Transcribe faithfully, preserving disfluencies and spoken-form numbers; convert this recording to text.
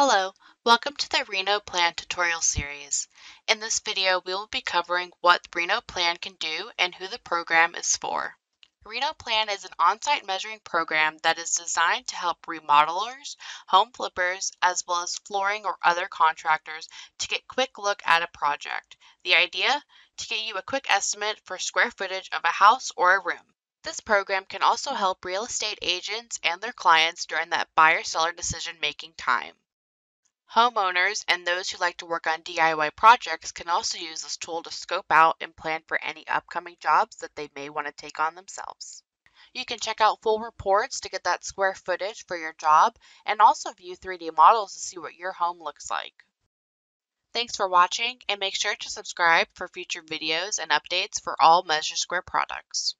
Hello, welcome to the RenoPlan tutorial series. In this video, we will be covering what RenoPlan can do and who the program is for. RenoPlan is an on-site measuring program that is designed to help remodelers, home flippers, as well as flooring or other contractors to get a quick look at a project. The idea? To get you a quick estimate for square footage of a house or a room. This program can also help real estate agents and their clients during that buyer-seller decision-making time. Homeowners and those who like to work on D I Y projects can also use this tool to scope out and plan for any upcoming jobs that they may want to take on themselves. You can check out full reports to get that square footage for your job and also view three D models to see what your home looks like. Thanks for watching, and make sure to subscribe for future videos and updates for all MeasureSquare products.